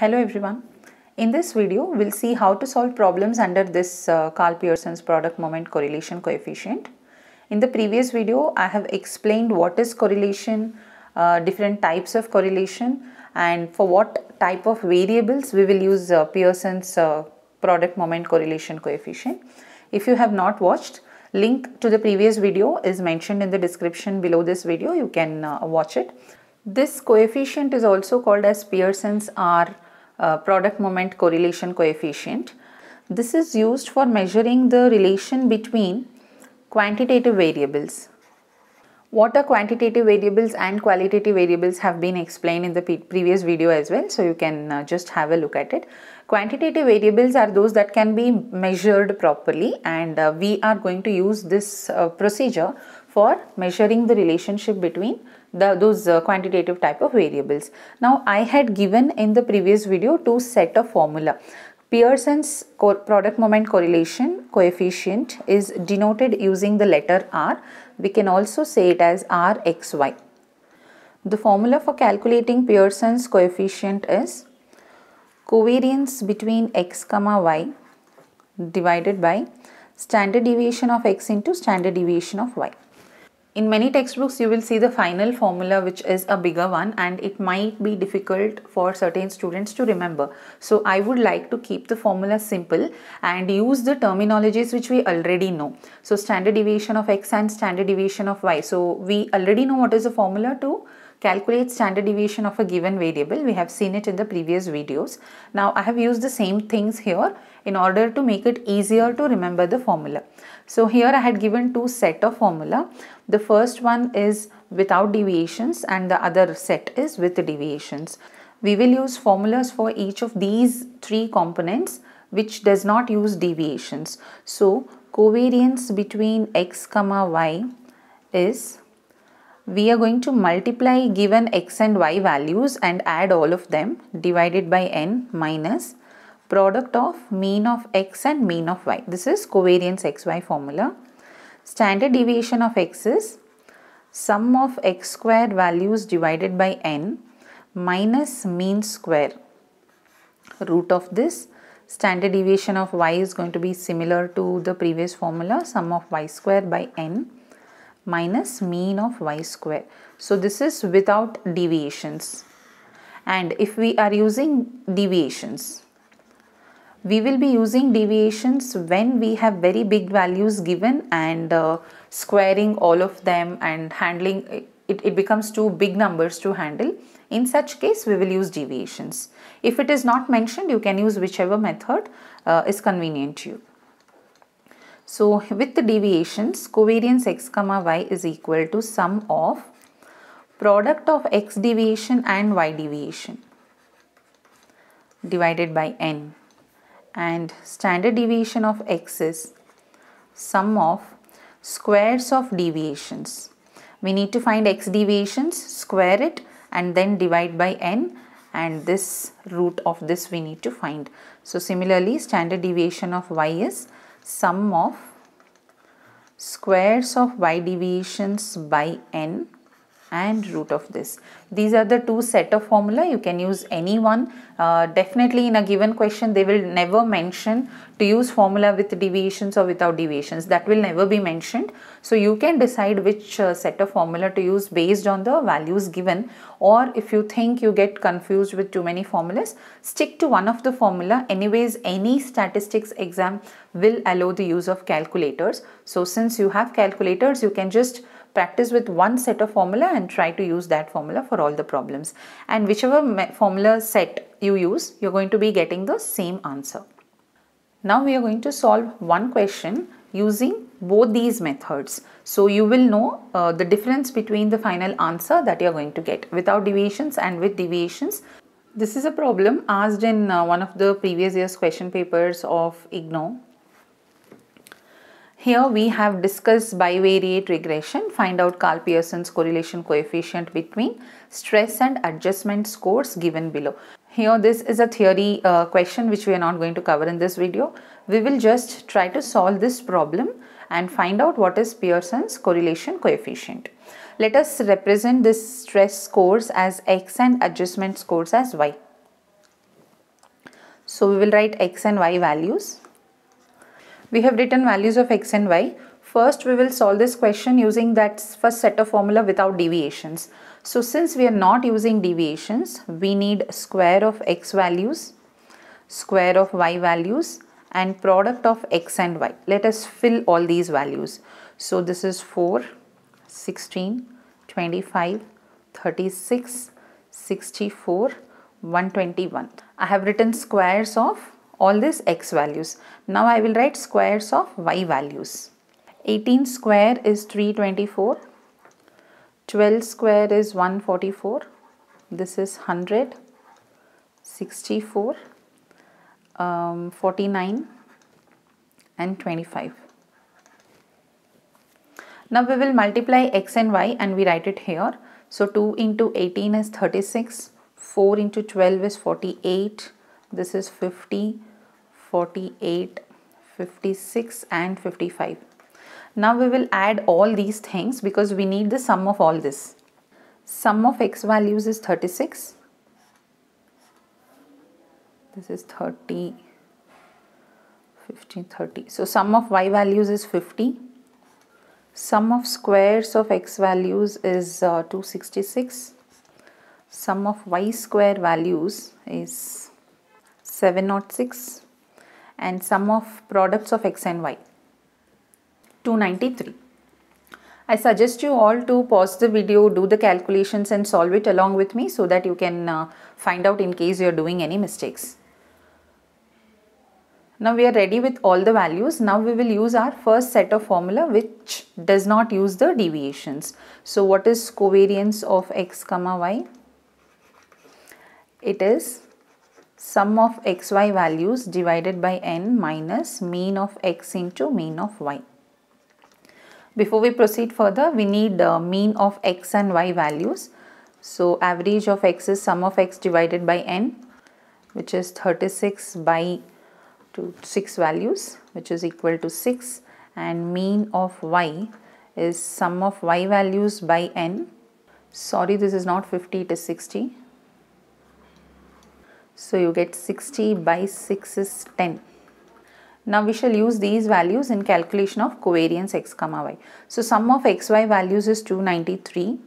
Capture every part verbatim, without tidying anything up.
Hello everyone. In this video, we'll see how to solve problems under this uh, Karl Pearson's product moment correlation coefficient. In the previous video, I have explained what is correlation, uh, different types of correlation, and for what type of variables we will use uh, Pearson's uh, product moment correlation coefficient. If you have not watched, link to the previous video is mentioned in the description below this video. You can uh, watch it. This coefficient is also called as Pearson's R Uh, product moment correlation coefficient. This is used for measuring the relation between quantitative variables. What are quantitative variables and qualitative variables have been explained in the pre previous video as well, so you can uh, just have a look at it. Quantitative variables are those that can be measured properly, and uh, we are going to use this uh, procedure for measuring the relationship between the, those uh, quantitative type of variables. Now, I had given in the previous video two set of formula. Pearson's product moment correlation coefficient is denoted using the letter R. We can also say it as R X Y. The formula for calculating Pearson's coefficient is covariance between x comma y divided by standard deviation of x into standard deviation of y. In many textbooks, you will see the final formula, which is a bigger one, and it might be difficult for certain students to remember. So I would like to keep the formula simple and use the terminologies which we already know. So standard deviation of x and standard deviation of y. So we already know what is the formula to calculate standard deviation of a given variable. We have seen it in the previous videos. Now I have used the same things here in order to make it easier to remember the formula. So here I had given two set of formula. The first one is without deviations and the other set is with deviations. We will use formulas for each of these three components which does not use deviations. So covariance between x comma y is, we are going to multiply given x and y values and add all of them, divided by n minus product of mean of x and mean of y. This is covariance xy formula. Standard deviation of x is sum of x squared values divided by n minus mean square. Root of this, standard deviation of y is going to be similar to the previous formula, sum of y squared by n minus mean of y square. So this is without deviations. And if we are using deviations, we will be using deviations when we have very big values given and uh, squaring all of them and handling it, it becomes too big numbers to handle. In such case, we will use deviations. If it is not mentioned, you can use whichever method uh, is convenient to you. So with the deviations, covariance x comma y is equal to sum of product of x deviation and y deviation divided by n, and standard deviation of x is sum of squares of deviations. We need to find x deviations, square it, and then divide by n, and this root of this we need to find. So similarly, standard deviation of y is sum of squares of y deviations by n and root of this. These are the two set of formula. You can use any one. Uh, definitely in a given question, they will never mention to use formula with deviations or without deviations. That will never be mentioned. So you can decide which uh, set of formula to use based on the values given, or if you think you get confused with too many formulas, stick to one of the formula. Anyways, any statistics exam will allow the use of calculators. So since you have calculators, you can just practice with one set of formula and try to use that formula for all the problems. And whichever formula set you use, you're going to be getting the same answer. Now we are going to solve one question using both these methods. So you will know uh, the difference between the final answer that you're going to get without deviations and with deviations. This is a problem asked in uh, one of the previous year's question papers of IGNOU. Here we have discussed bivariate regression, find out Karl Pearson's correlation coefficient between stress and adjustment scores given below. Here this is a theory uh, question which we are not going to cover in this video. We will just try to solve this problem and find out what is Pearson's correlation coefficient. Let us represent this stress scores as x and adjustment scores as y. So we will write x and y values. We have written values of x and y. First, we will solve this question using that first set of formula without deviations. So since we are not using deviations, we need square of x values, square of y values, and product of x and y. Let us fill all these values. So this is four, sixteen, twenty-five, thirty-six, sixty-four, one twenty-one. I have written squares of all these x values. Now I will write squares of y values. eighteen square is three hundred twenty-four, twelve square is one hundred forty-four, this is one hundred, sixty-four, um, forty-nine and twenty-five. Now we will multiply x and y and we write it here. So two into eighteen is thirty-six, four into twelve is forty-eight, this is fifty, forty-eight, fifty-six and fifty-five. Now we will add all these things because we need the sum of all this. Sum of x values is thirty-six. This is thirty, fifteen, thirty. So sum of y values is fifty. Sum of squares of x values is uh, two hundred sixty-six. Sum of y square values is seven hundred six. And sum of products of x and y, two hundred ninety-three. I suggest you all to pause the video, do the calculations and solve it along with me so that you can uh, find out in case you are doing any mistakes. Now we are ready with all the values. Now we will use our first set of formula which does not use the deviations. So what is covariance of x comma y? It is sum of xy values divided by n minus mean of x into mean of y. Before we proceed further, we need the mean of x and y values. So average of x is sum of x divided by n, which is thirty-six by six values, which is equal to six, and mean of y is sum of y values by n. Sorry, this is not fifty, it is sixty. So you get sixty by six is ten. Now we shall use these values in calculation of covariance x comma y. So sum of xy values is two hundred ninety-three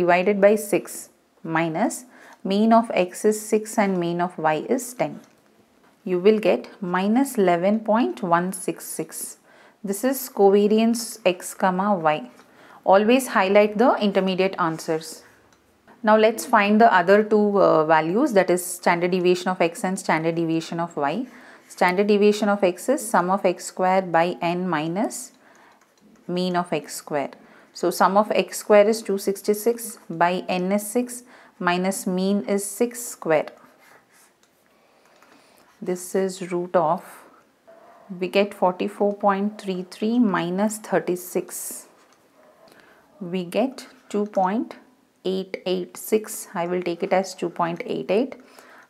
divided by six minus mean of x is six and mean of y is ten. You will get minus eleven point one six six. This is covariance x comma y. Always highlight the intermediate answers. Now let's find the other two uh, values, that is standard deviation of x and standard deviation of y. Standard deviation of x is sum of x square by n minus mean of x square. So sum of x square is two hundred sixty-six by n is six minus mean is six square. This is root of, we get forty-four point three three minus thirty-six. We get two point eight eight six. I will take it as two point eight eight.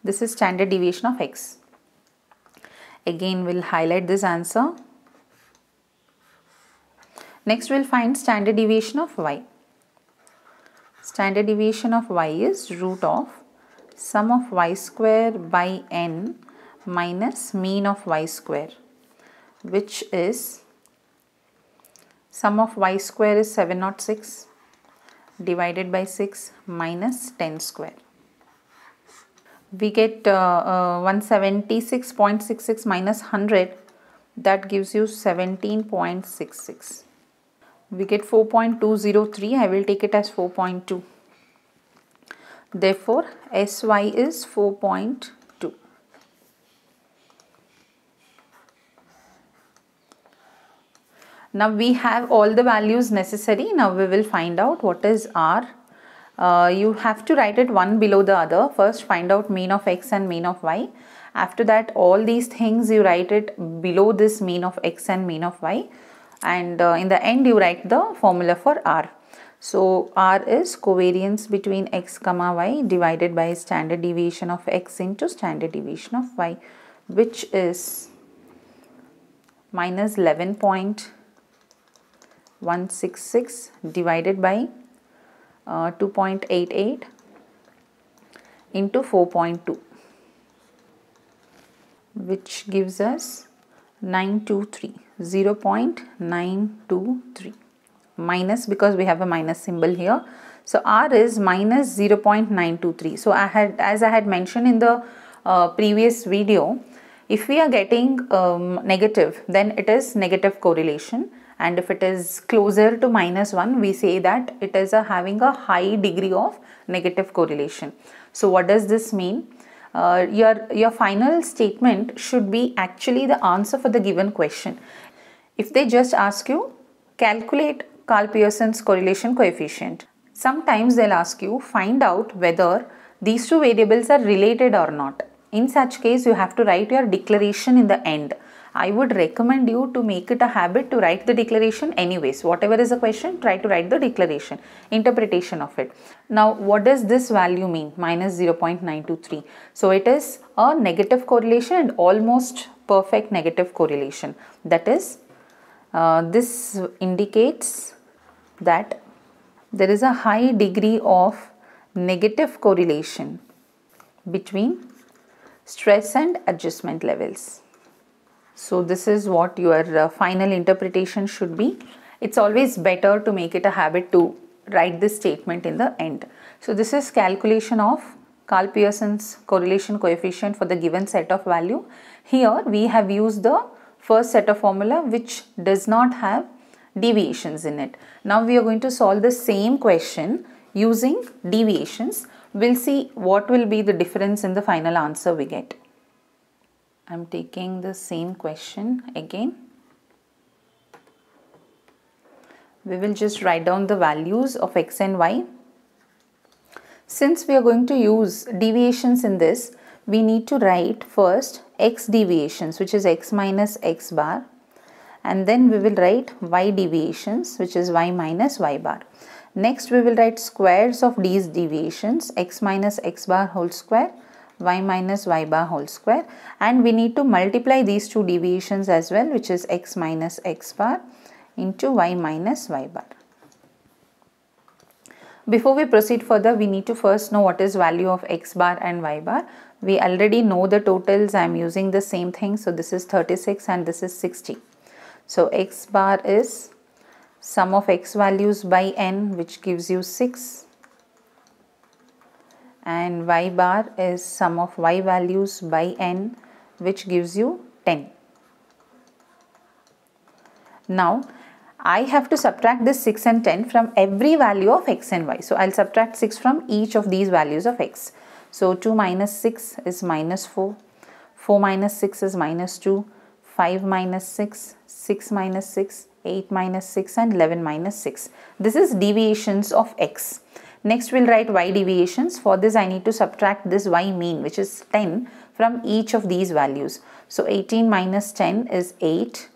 This is standard deviation of x. Again, we'll highlight this answer. Next, we'll find standard deviation of y. Standard deviation of y is root of sum of y square by n minus mean of y square, which is sum of y square is seven hundred six divided by six minus ten square. We get uh, uh, one hundred seventy-six point six six minus one hundred, that gives you seventeen point six six. We get four point two zero three, I will take it as four point two. Therefore, Sy is four point two. Now we have all the values necessary. Now we will find out what is R. Uh, you have to write it one below the other. First find out mean of x and mean of y. After that, all these things you write it below this mean of x and mean of y, and uh, in the end you write the formula for R. So R is covariance between x comma y divided by standard deviation of x into standard deviation of y, which is minus eleven point one six six divided by Uh, two point eight eight into four point two. which gives us nine hundred twenty-three, zero point nine two three minus, because we have a minus symbol here. So R is minus zero point nine two three. So I had, as I had mentioned in the uh, previous video, if we are getting um, negative, then it is negative correlation, and if it is closer to minus one, we say that it is a, having a high degree of negative correlation. So what does this mean? Uh, your, your final statement should be actually the answer for the given question. If they just ask you, calculate Karl Pearson's correlation coefficient, sometimes they'll ask you, find out whether these two variables are related or not. In such case, you have to write your declaration in the end. I would recommend you to make it a habit to write the declaration anyways. Whatever is the question, try to write the declaration, interpretation of it. Now, what does this value mean? Minus zero point nine two three. So it is a negative correlation and almost perfect negative correlation. That is, uh, this indicates that there is a high degree of negative correlation between stress and adjustment levels. So this is what your uh, final interpretation should be. It's always better to make it a habit to write this statement in the end. So this is calculation of Karl Pearson's correlation coefficient for the given set of value. Here we have used the first set of formula which does not have deviations in it. Now we are going to solve the same question using deviations. We'll see what will be the difference in the final answer we get. I'm taking the same question again. We will just write down the values of x and y. Since we are going to use deviations in this, we need to write first x deviations, which is x minus x bar, and then we will write y deviations, which is y minus y bar. Next, we will write squares of these deviations, x minus x bar whole square, y minus y bar whole square, and we need to multiply these two deviations as well, which is x minus x bar into y minus y bar. Before we proceed further, we need to first know what is value of x bar and y bar. We already know the totals. I am using the same thing. So this is thirty-six and this is sixty. So x bar is sum of x values by n, which gives you six, and y bar is sum of y values by n, which gives you ten. Now I have to subtract this six and ten from every value of x and y. So I'll subtract six from each of these values of x. So two minus six is minus four, four minus six is minus two, five minus six, six minus six, eight minus six, and eleven minus six. This is deviations of x. Next we'll write y deviations. For this I need to subtract this y mean, which is ten, from each of these values. So eighteen minus ten is eight,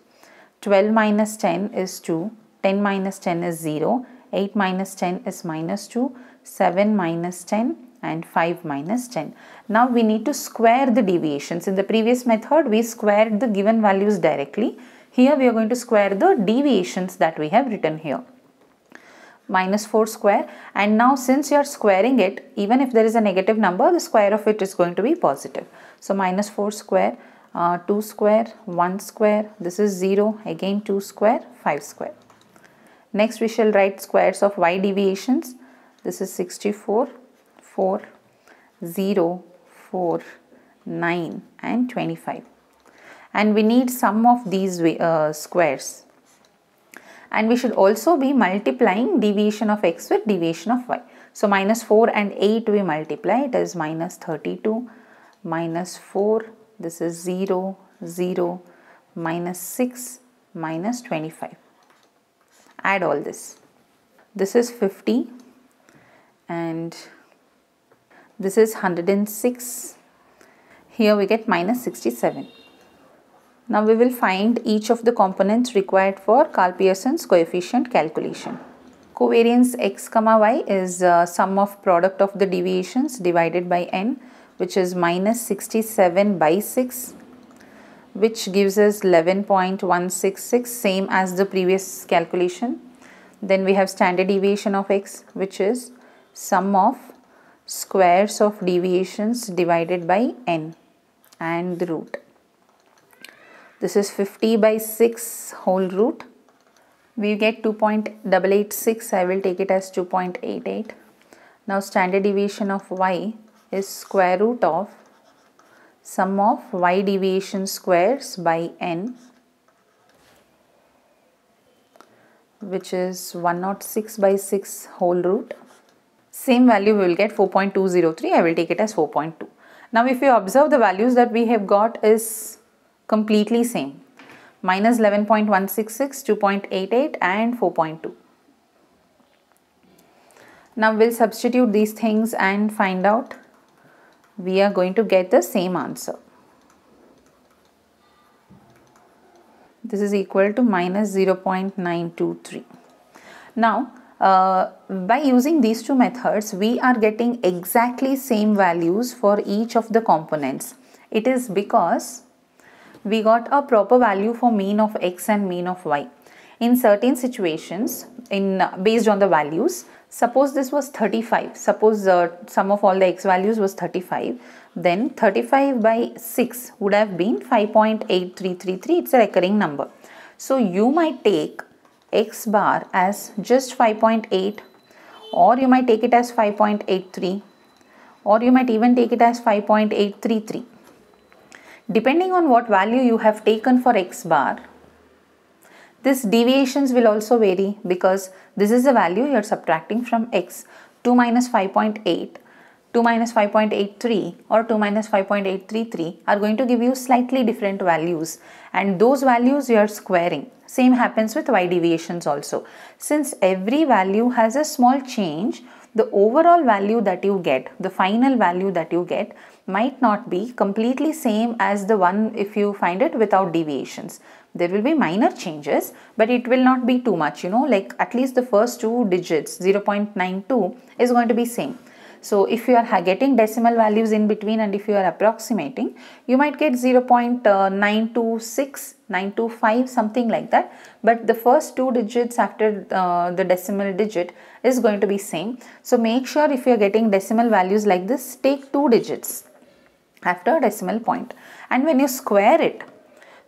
twelve minus ten is two, ten minus ten is zero, eight minus ten is minus two, seven minus ten, and five minus ten. Now we need to square the deviations. In the previous method we squared the given values directly. Here we are going to square the deviations that we have written here. Minus four square, and now since you are squaring it, even if there is a negative number, the square of it is going to be positive. So minus four square, uh, two square, one square, this is zero, again two square, five square. Next we shall write squares of y deviations. This is sixty-four, four, zero, four, nine, and twenty-five. And we need sum of these uh, squares. And we should also be multiplying deviation of x with deviation of y. So minus four and eight we multiply, it is minus thirty-two, minus four, this is zero, zero, minus six, minus twenty-five. Add all this. This is fifty, and this is one hundred six. Here we get minus sixty-seven. Now we will find each of the components required for Karl Pearson's coefficient calculation. Covariance x, y is uh, sum of product of the deviations divided by n, which is minus sixty-seven by six, which gives us eleven point one six six, same as the previous calculation. Then we have standard deviation of x, which is sum of squares of deviations divided by n and the root. This is fifty by six whole root. We get two point eight eight six. I will take it as two point eight eight. Now standard deviation of y is square root of sum of y deviation squares by n, which is one hundred six by six whole root. Same value we will get four point two zero three. I will take it as four point two. Now if you observe, the values that we have got is completely same. Minus eleven point one six six, two point eight eight and four point two. Now we'll substitute these things and find out. We are going to get the same answer. This is equal to minus zero point nine two three. Now uh, by using these two methods, we are getting exactly same values for each of the components. It is because we got a proper value for mean of x and mean of y. In certain situations, in uh, based on the values, suppose this was thirty-five, suppose uh, sum of all the x values was thirty-five, then thirty-five by six would have been five point eight three three three. It's a recurring number. So you might take x bar as just five point eight, or you might take it as five point eight three, or you might even take it as five point eight three three. Depending on what value you have taken for x bar, this deviations will also vary, because this is the value you are subtracting from x. two minus five point eight, two minus five point eight three or two minus five point eight three three are going to give you slightly different values, and those values you are squaring. Same happens with y deviations also. Since every value has a small change, the overall value that you get, the final value that you get, might not be completely same as the one if you find it without deviations. There will be minor changes, but it will not be too much, you know, like at least the first two digits, zero point nine two, is going to be same. So if you are getting decimal values in between, and if you are approximating, you might get zero point nine two six, nine two five, something like that. But the first two digits after uh, the decimal digit is going to be same. So make sure if you are getting decimal values like this, take two digits after a decimal point. And when you square it,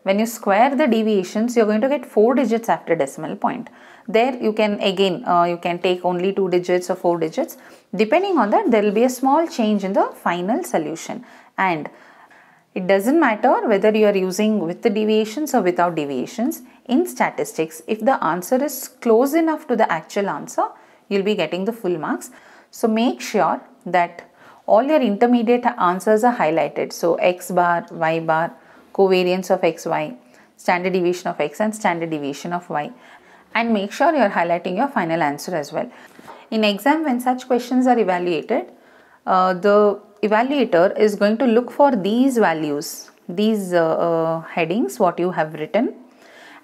when you square the deviations, you're going to get four digits after decimal point. There you can again, uh, you can take only two digits or four digits. Depending on that, there will be a small change in the final solution. And it doesn't matter whether you are using with the deviations or without deviations. In statistics, if the answer is close enough to the actual answer, you'll be getting the full marks. So make sure that all your intermediate answers are highlighted. So x bar, y bar, covariance of xy, standard deviation of x and standard deviation of y, and make sure you are highlighting your final answer as well. In exam, when such questions are evaluated, uh, the evaluator is going to look for these values, these uh, uh, headings what you have written,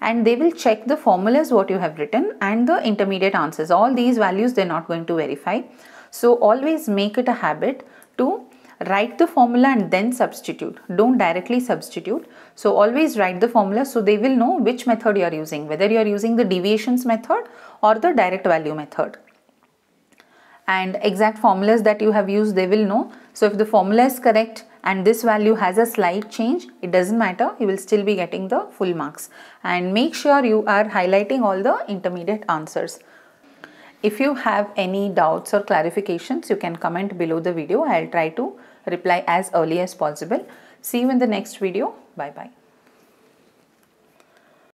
and they will check the formulas what you have written and the intermediate answers. All these values they are not going to verify. So always make it a habit to write the formula and then substitute. Don't directly substitute. So always write the formula, so they will know which method you are using, whether you are using the deviations method or the direct value method. And exact formulas that you have used, they will know. So if the formula is correct and this value has a slight change, it doesn't matter, you will still be getting the full marks. And make sure you are highlighting all the intermediate answers. If you have any doubts or clarifications, you can comment below the video. I'll try to reply as early as possible. See you in the next video. Bye bye.